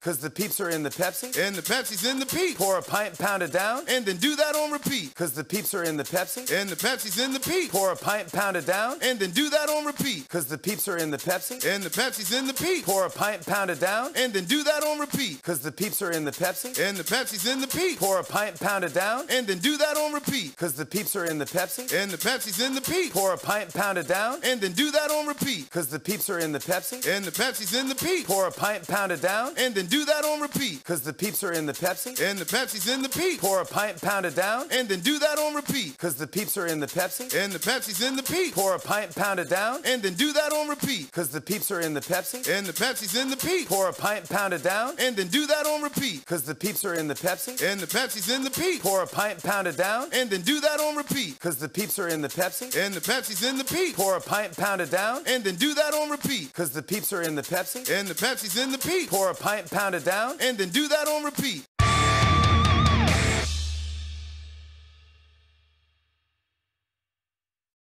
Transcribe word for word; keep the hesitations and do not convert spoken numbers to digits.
Because the peeps are in the Pepsi. And the Pepsi's in the peeps. Pour a pint, pound it down. And then do that on repeat. Because the peeps are in the Pepsi. And the Pepsi's in the peeps. Pour a pint, pound it down. And then do that on repeat. Because the peeps are in the Pepsi. And the Pepsi's in the peeps. Pour a pint, pound it down. And then do that on repeat. Because the peeps are in the Pepsi. And the Pepsi's in the peeps. Pour a pint, pound it down. And then do that on repeat. Because the peeps are in the Pepsi. And the Pepsi's in the peeps. Pour a pint, pound it down. And then do that on repeat. Because the peeps are in the Pepsi. And the Pepsi's in the peeps. Pour a pint, pound it down. And then do that on repeat. Cause the peeps are in the Pepsi. And the Pepsi's in the peeps. Pour a pint, pound it down. And then do that on repeat. Cause the peeps are in the Pepsi. And the Pepsi's in the peeps. Pour a pint, pound it down. And then do that on repeat. Cause the peeps are in the Pepsi. And the Pepsi's in the peeps. Pour a pint, pound it down. And then do that on repeat. Cause the peeps are in the Pepsi. And the Pepsi's in the peeps. Pour a pint, pound it down. And then do that on repeat. Cause the peeps are in the Pepsi. And the Pepsi's in the peeps. Pour a pint, pound it down. And then do that on repeat. Cause the peeps are in the Pepsi. And the Pepsi's in the peeps. Pour a pint, pound it down, and then do that on repeat.